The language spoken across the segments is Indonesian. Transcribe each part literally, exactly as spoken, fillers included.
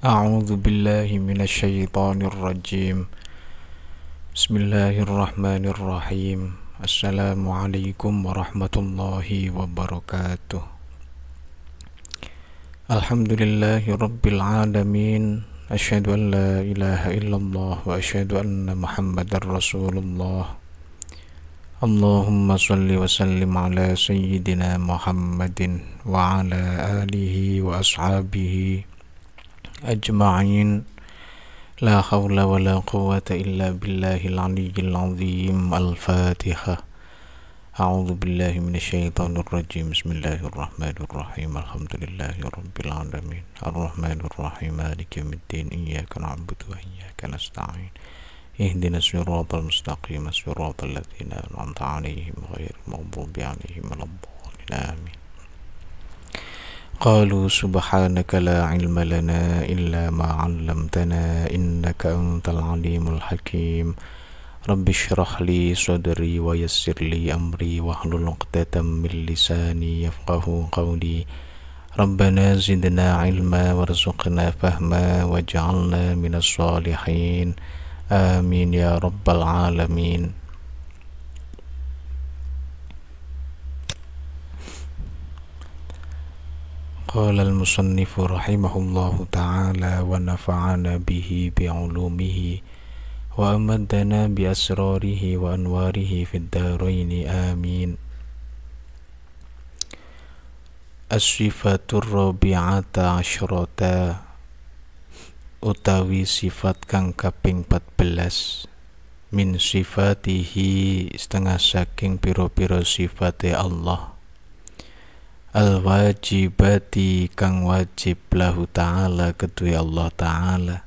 A'udzu billahi minasyaitonir rajim. Bismillahirrahmanirrahim. Assalamualaikum warahmatullahi wabarakatuh. Alhamdulillahirabbil alamin. Asyhadu an la ilaha illallah wa asyhadu anna Muhammadar Rasulullah. Allahumma shalli wa sallim ala sayyidina Muhammadin wa ala alihi wa ashabihi ajma'in. La hawla wa la quwwata illa billahil aliyyil azim. Al-Fatiha. A'udzu billahi minasyaitonir rajim. Bismillahirrahmanirrahim. Alhamdulillahirabbil alamin. Arrahmanir rahim. Maliki yaumiddin. Iyyaka na'budu wa iyyaka nasta'in. Ihdinas siratal mustaqim. Siratal ladzina an'amta 'alaihim ghairil maghdubi 'alaihim waladdallin. Amin. Qalu subhanaka la ilma lana illa ma 'allamtana innaka antal 'alimul hakim. Rabbi shrah li sadri wa yassir li amri wahlul 'uqdatam min lisani yafqahu qawli. Rabbana zidna 'ilma warzuqna fahma waj'alna minas shalihin. Amin ya rabbal 'alamin. Qala al-musannifu rahimahullahu ta'ala wa nafa'ana bihi bi'ulumihi wa amadana bi'asrarihi wa anwarihi fid daraini amin. As-sifatu rabi'ata asyrata utawi sifat kang kaping empat belas min sifatihi setengah saking piro-piro sifate Allah al-wajibati kang wajib lahu ta'ala kedue Allah ta'ala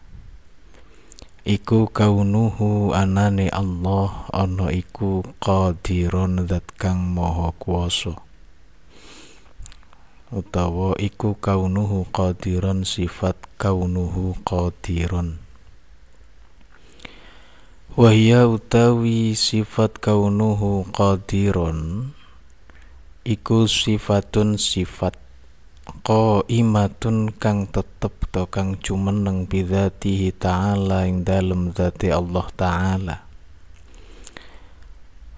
iku kaunuhu anane Allah ana iku qodiron zat kang maha kuwasa utawa iku kaunuhu qodiron sifat kaunuhu qodiron wa hiya utawi sifat kaunuhu qodiron iku sifatun sifat qaimatun kang tetep to kang jumeneng bidzatihi ta'ala ing dalem zati Allah ta'ala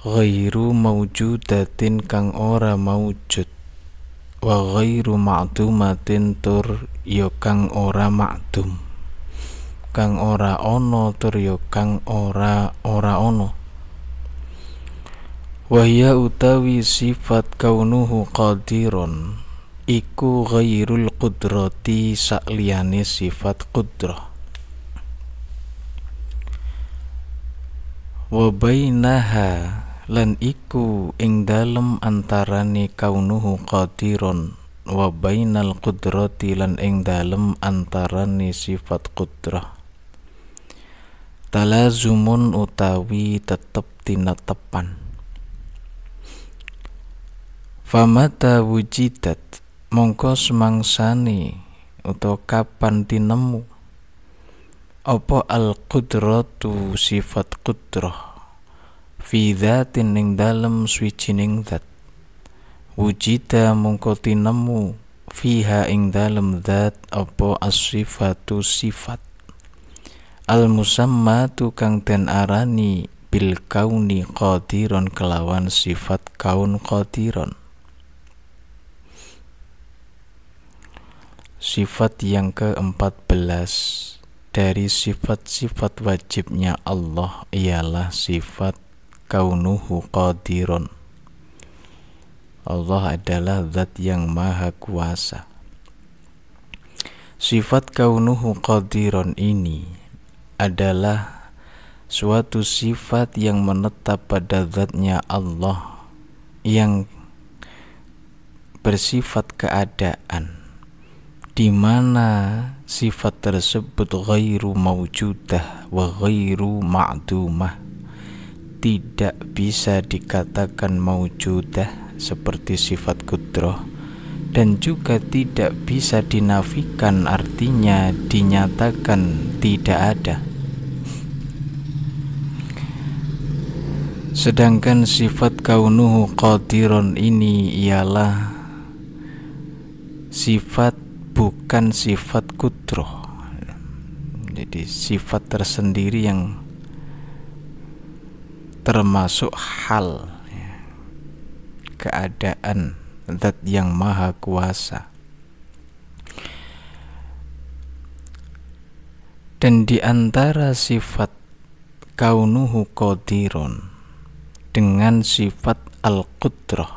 ghairu maujudatin kang ora maujud wa ghairu ma'dumatin tur ya kang ora ma'dum kang ora ono tur ya kang ora ora ono. Wahya utawi sifat kaunuhu qodiron iku ghairul qudrati sakliyane sifat qudroh wa bainaha lan iku ing dalem antarane kaunuhu qodiron wa bainal qudrati lan ing dalem antarane sifat qudroh talazumun utawi tetep tinetepan. Famata wujidat mongko semangsane utawa kapan tinemu apa al-qudratu sifat qudrah fi dzatin ing dalem swijining zat wujida mongko tinemu fiha ing dalem zat apa as-sifatu sifat al-musammatu kang den arani bil kauni qadiron kelawan sifat kaun qadiron sifat yang keempat belas dari sifat-sifat wajibnya Allah ialah sifat kaunuhu qodiron. Allah adalah zat yang maha kuasa. Sifat kaunuhu qodiron ini adalah suatu sifat yang menetap pada zatnya Allah yang bersifat keadaan, di mana sifat tersebut ghairu maujudah wa ghairu ma'dumah, tidak bisa dikatakan maujudah seperti sifat qudroh dan juga tidak bisa dinafikan, artinya dinyatakan tidak ada. Sedangkan sifat kaunuhu qodiron ini ialah sifat bukan sifat qudroh. Jadi sifat tersendiri yang termasuk hal, keadaan zat yang maha kuasa. Dan di antara sifat kaunuhu qodiron dengan sifat al-qudroh,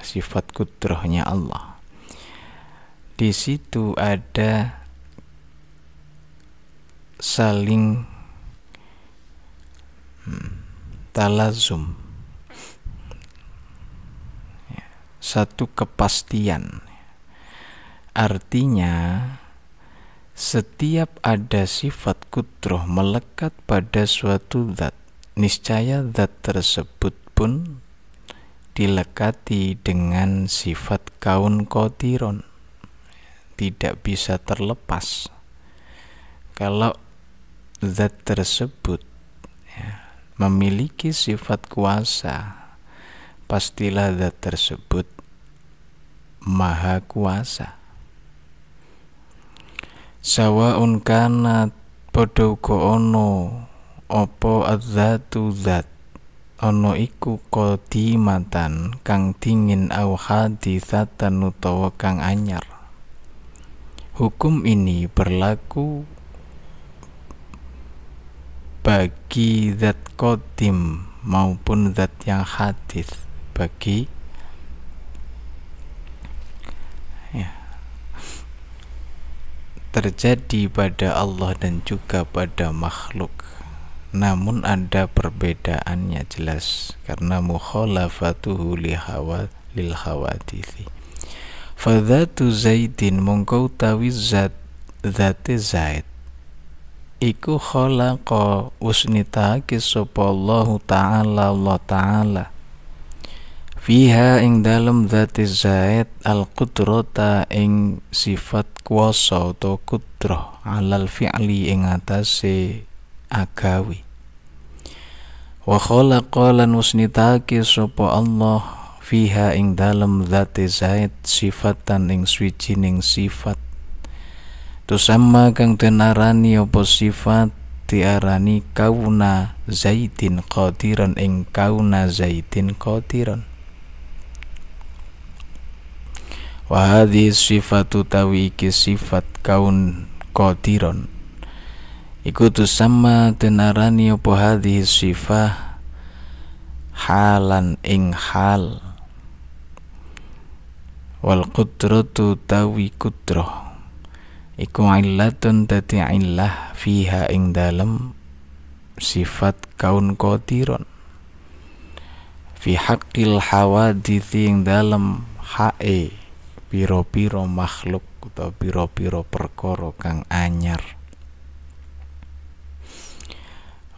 sifat qudrohnya Allah, di situ ada saling talazum, satu kepastian. Artinya setiap ada sifat qudroh melekat pada suatu zat, niscaya zat tersebut pun dilekati dengan sifat kaun qodiron, tidak bisa terlepas. Kalau zat tersebut ya, memiliki sifat kuasa, pastilah zat tersebut maha kuasa. Sawa'un kana padha uga ana apa adzatu zat ana iku qadimatan kang dingin au hadisatan utawa kang anyar. Hukum ini berlaku bagi zat qadim maupun zat yang hadis, bagi ya, terjadi pada Allah dan juga pada makhluk. Namun ada perbedaannya jelas, karena mukhalafatuhu li hawa lil hawadisi. Fa dzatu zaidin mongko utawi zat zate zaid iku khalaqa usnitake sapa Allah ta'ala Allah ta'ala fiha ing dalem dzati zaid al-qudrata ing sifat kuasa atau qudrah alal fi'li ing atase agawi. Wa khalaqa lan usnitake sapa Allah fiha ing dalem dzati zaid sifatan ing swijining sifat tusama kang tenarani apa sifat diarani kauna zaidin qadiron ing kauna zaidin qadiron. Wa hadhi sifatu tawi iki sifat kaun qadiron iku tusama tenarani apa hadhi sifah halan ing hal wal qudratu tawi qudrah iku illatun dati illah fiha ing dalem sifat kaun qodiron fi haqqil hawadithi ing dalem hae piro-piro makhluk atau piro-piro perkara kang anyar.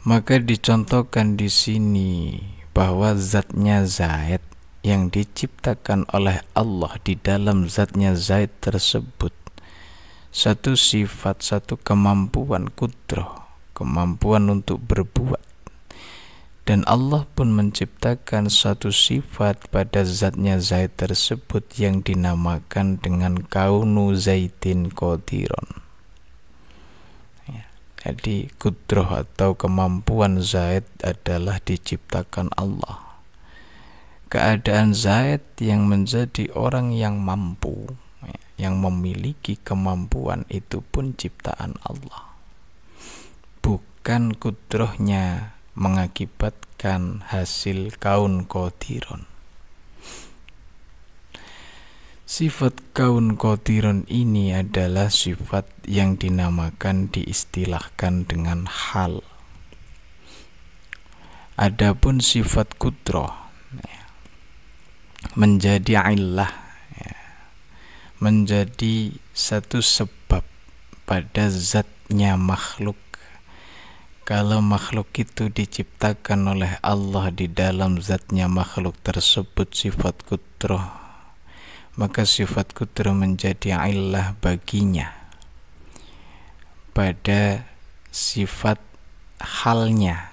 Maka dicontohkan di sini bahwa zatnya zaid yang diciptakan oleh Allah, di dalam zatnya zaid tersebut satu sifat, satu kemampuan qudroh, kemampuan untuk berbuat. Dan Allah pun menciptakan satu sifat pada zatnya zaid tersebut yang dinamakan dengan kaunu zaidin qodiron ya. Jadi qudroh atau kemampuan zaid adalah diciptakan Allah. Keadaan zaid yang menjadi orang yang mampu, yang memiliki kemampuan, itu pun ciptaan Allah, bukan qudrohnya mengakibatkan hasil kaun qodiron. Sifat kaun qodiron ini adalah sifat yang dinamakan, diistilahkan dengan hal. Adapun sifat qudroh menjadi illah, menjadi satu sebab pada zatnya makhluk. Kalau makhluk itu diciptakan oleh Allah, di dalam zatnya makhluk tersebut sifat qudroh, maka sifat qudroh menjadi illah baginya pada sifat halnya,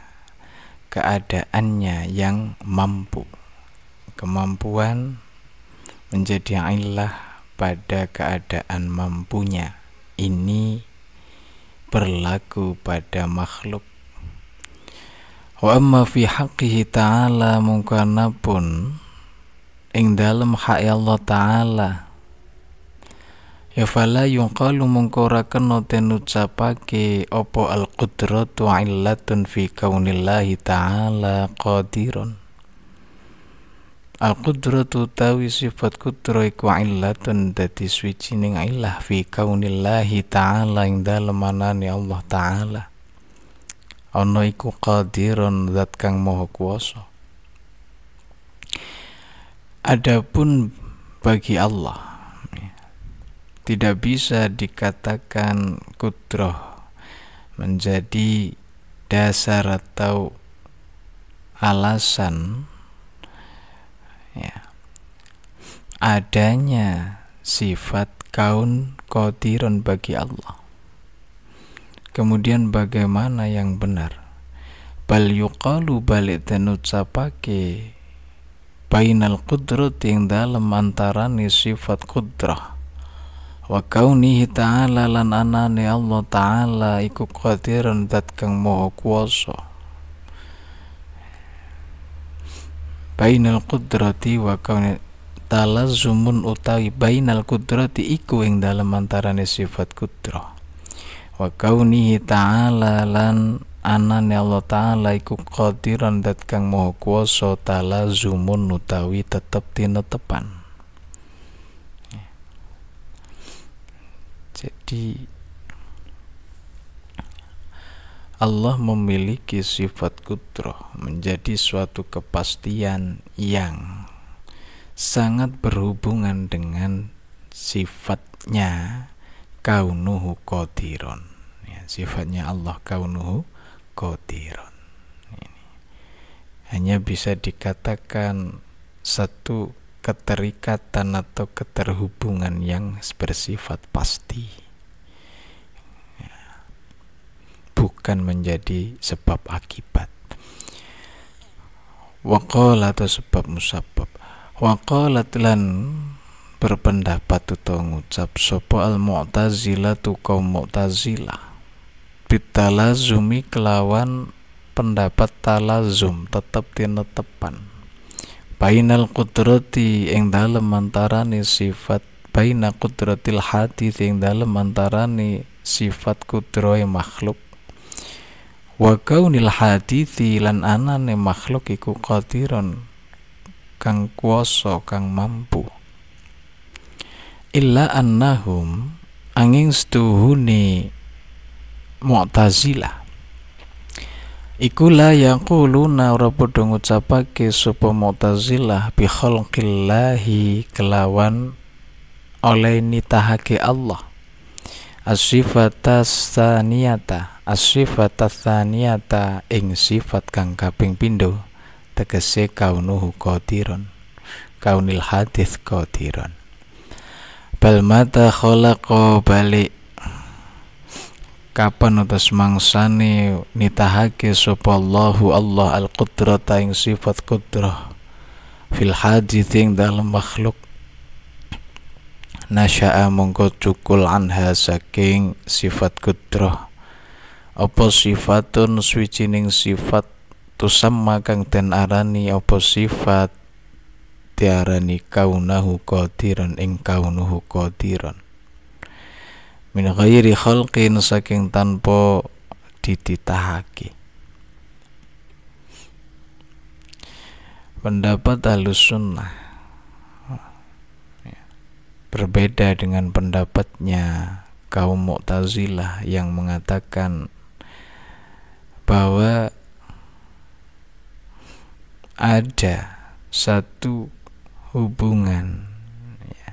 keadaannya yang mampu. Kemampuan menjadi illah pada keadaan mampunya. Ini berlaku pada makhluk. Wa amma fi haqqihi ta'ala mungkanapun ing dalem hak Allah ta'ala, ya fala yungqalu mungkora kena ten ucapake opo al-qudratu illatun fi kaunillahi ta'ala qadiron. Al-qudratu tawi sifat qudroh iku illatun dadi suwijining illah fi kaunillahi ta'ala ing dalem anane Allah ta'ala. Ana iku qadiron zat kang maha kuwasa. Adapun bagi Allah tidak bisa dikatakan qudroh menjadi dasar atau alasan ya adanya sifat kaun qodiron bagi Allah. Kemudian bagaimana yang benar? Bal yuqalu balik dan ucapake bainal qudrat yang dalam antarani sifat qudrah wa kaunihi ta'ala lan anani Allah ta'ala iku qodiron dat kang maha kuwasa. Bainal qudrati wa kauni talazumun utawi bainal qudrati iku ing dalem antarane sifat qudrah wa kaunihi ta'ala lan anane Allah ta'ala iku qadiran dat kang maha kuwasa talazumun utawi tetep tinetepan. Jadi Allah memiliki sifat qudroh menjadi suatu kepastian yang sangat berhubungan dengan sifatnya kaunuhu qodiron. Ya, sifatnya Allah kaunuhu qodiron. Ini hanya bisa dikatakan satu keterikatan atau keterhubungan yang bersifat pasti, bukan menjadi sebab akibat. Waqala atau sebab musabab. Waqala lan berpendapat atau ngucap sapa al-mu'tazilah tu kaum mu'tazilah bitalazumi kelawan pendapat talazum tetep tinetepan bainal qudrati ing dalem antarane sifat baina qudratil hadits ing dalem antarane sifat qudrohe makhluk wa kaunil hadithi lan anane makhluk iku qadiron kang kuwasa kang mampu. Illa annahum angin setuhune mu'tazilah iku la yaquluna ora padha ngucapake sapa mu'tazilah bi khalqillahi kelawan oleh nitahake Allah as-sifatas tsaniyata as-sifat tsaniyata ing sifat kang kaping pindho tegese kaunuhu qodiron kaunil hadits qodiron. Bal mata khalaqa bali kapan utas mangsane nitahake sapa Allahu Allah al-qudrata ing sifat qudrah fil hadits ing dalem makhluk nasya'a mongko cukul anha saking sifat qudrah apa sifatun swijining sifat tusamma kang den arani apa sifat diarani kaunahu qodiron ing kaunuhu qodiron min ghairi khalqin saking tanpa dititahake. Pendapat Ahlussunnah berbeda dengan pendapatnya kaum mu'tazilah yang mengatakan bahwa ada satu hubungan ya,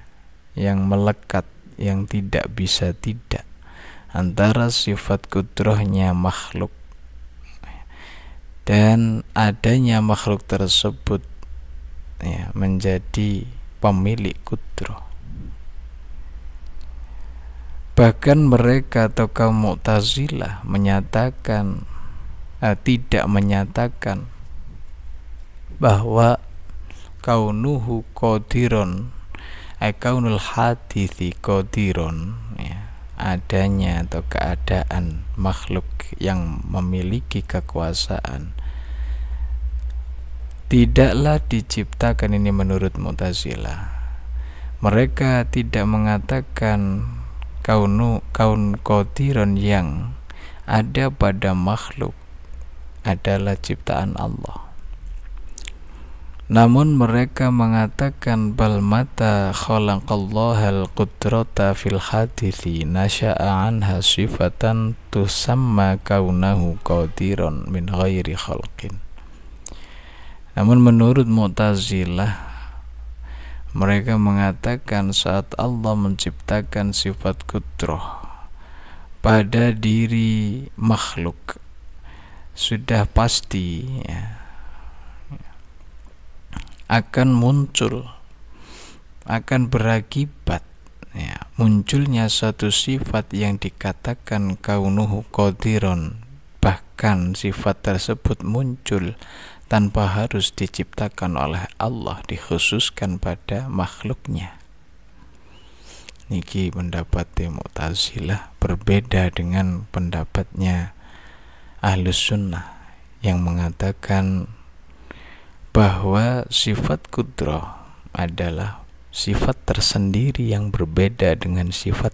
yang melekat yang tidak bisa tidak antara sifat qudrohnya makhluk dan adanya makhluk tersebut ya, menjadi pemilik qudroh. Bahkan mereka atau kaum mu'tazilah menyatakan tidak menyatakan bahwa kaunuhu qodiron ay kaunul hadithi qodiron ya, adanya atau keadaan makhluk yang memiliki kekuasaan tidaklah diciptakan. Ini menurut Mu'tazilah. Mereka tidak mengatakan kaunu kaun qodiron yang ada pada makhluk adalah ciptaan Allah. Namun mereka mengatakan bal mata khalaqallahal qudrata fil hadithi nasya'a anha sifatan tusamma kaunahu qodiron min ghairi khalqin. Namun menurut Mu'tazilah, mereka mengatakan saat Allah menciptakan sifat qudroh pada diri makhluk sudah pasti ya, akan muncul, akan berakibat ya, munculnya satu sifat yang dikatakan kaunuhu qodiron. Bahkan sifat tersebut muncul tanpa harus diciptakan oleh Allah, dikhususkan pada makhluknya. Niki pendapat Mu'tazilah berbeda dengan pendapatnya Ahlus Sunnah yang mengatakan bahwa sifat qudroh adalah sifat tersendiri yang berbeda dengan sifat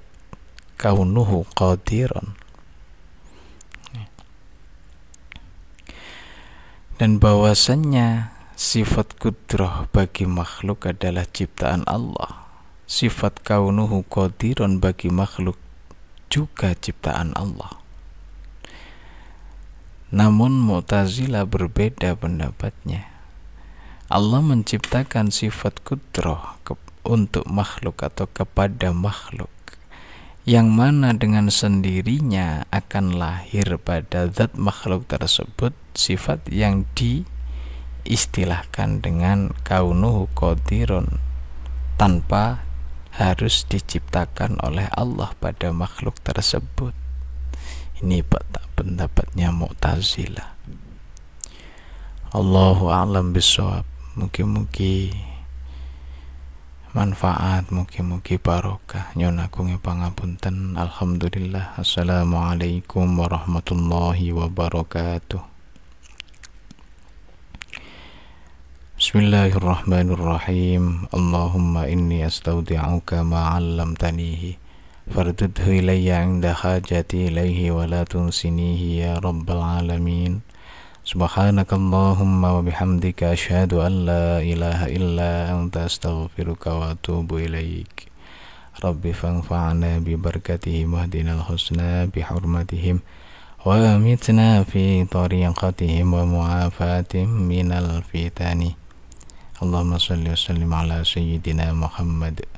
kaunuhu qodiron, dan bahwasannya sifat qudroh bagi makhluk adalah ciptaan Allah, sifat kaunuhu qodiron bagi makhluk juga ciptaan Allah. Namun Mu'tazilah berbeda pendapatnya. Allah menciptakan sifat qudroh untuk makhluk atau kepada makhluk, yang mana dengan sendirinya akan lahir pada zat makhluk tersebut sifat yang diistilahkan dengan kaunuhu qodiron tanpa harus diciptakan oleh Allah pada makhluk tersebut. Ini pendapatnya Mu'tazilah. Allahu a'lam bishawab. Mugi-mugi manfaat, mugi-mugi barokah. Nyun agunge pangapunten. Alhamdulillah. Assalamualaikum warahmatullahi wabarakatuh. Bismillahirrahmanirrahim. Allahumma inni astaudi'uka ma 'allamtanihi fardudhu ilayya 'inda hajati ilayhi wa la tunsinihi ya rabbal alamin. Subhanakallahumma wa bihamdika asyhadu an la ilaha illa anta astaghfiruka wa atubu ilaik. Rabbi fanfa'na bi barakatihim wahdinal husna bi hurmatihim wa amitna fi tariqatihim wa mu'afatihim minal fitani. Allahumma shalli wa sallim ala sayyidina Muhammad.